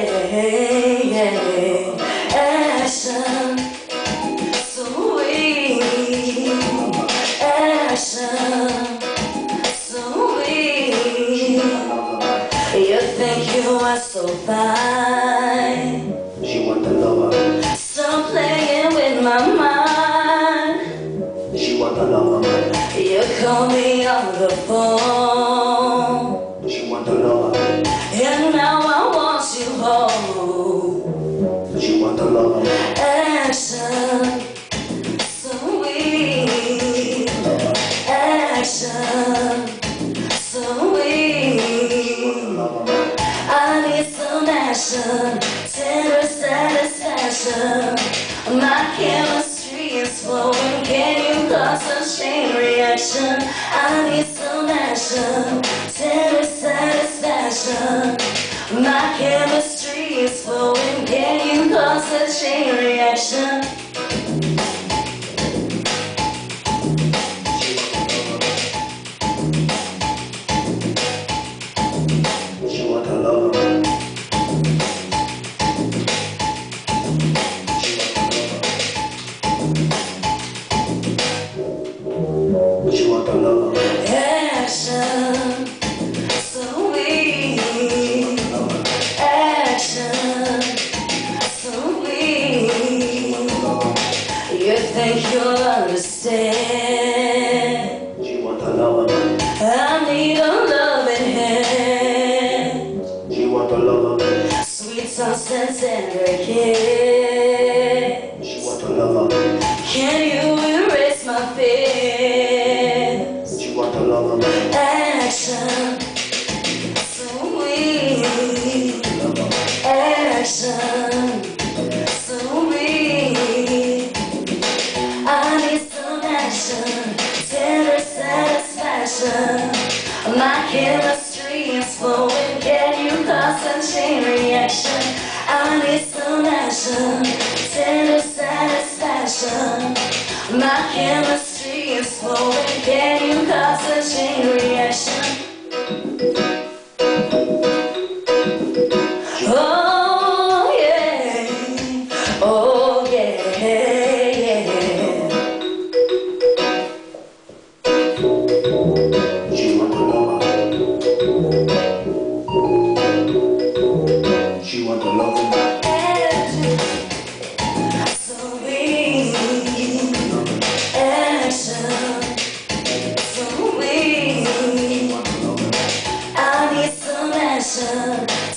Action, sweet action, sweet. You think you are so fine. She want the lover. Stop playing with my mind. She want the lover. You call me on the phone. She want the lover. And now I want you home. She want the lover. Action, sweet action, sweet. I need some action, tender satisfaction. My chemistry is flowing. Can you cause a chain reaction? I need some action, tender satisfaction. My chemistry is flowing. Can you cause a chain reaction? Action, sweet action, sweet. You think you'll understand? I need a loving hand. Sweet sunsets and a kiss. Can you erase my fears? Action, sweet action, sweet. I need some action, tender satisfaction. My chemistry is flowing. Can you cause a chain reaction? I need some action, tender satisfaction. My chemistry is flowing. Can you cause a chain reaction? Oh yeah, oh yeah, yeah. She want the love. She want the love.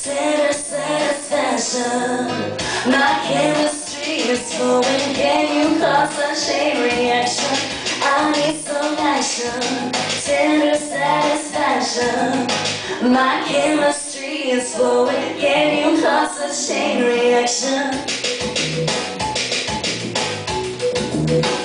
Tender satisfaction. My chemistry is flowing. Can you cause a chain reaction? I need some action, tender satisfaction. My chemistry is flowing. Can you cause a chain reaction?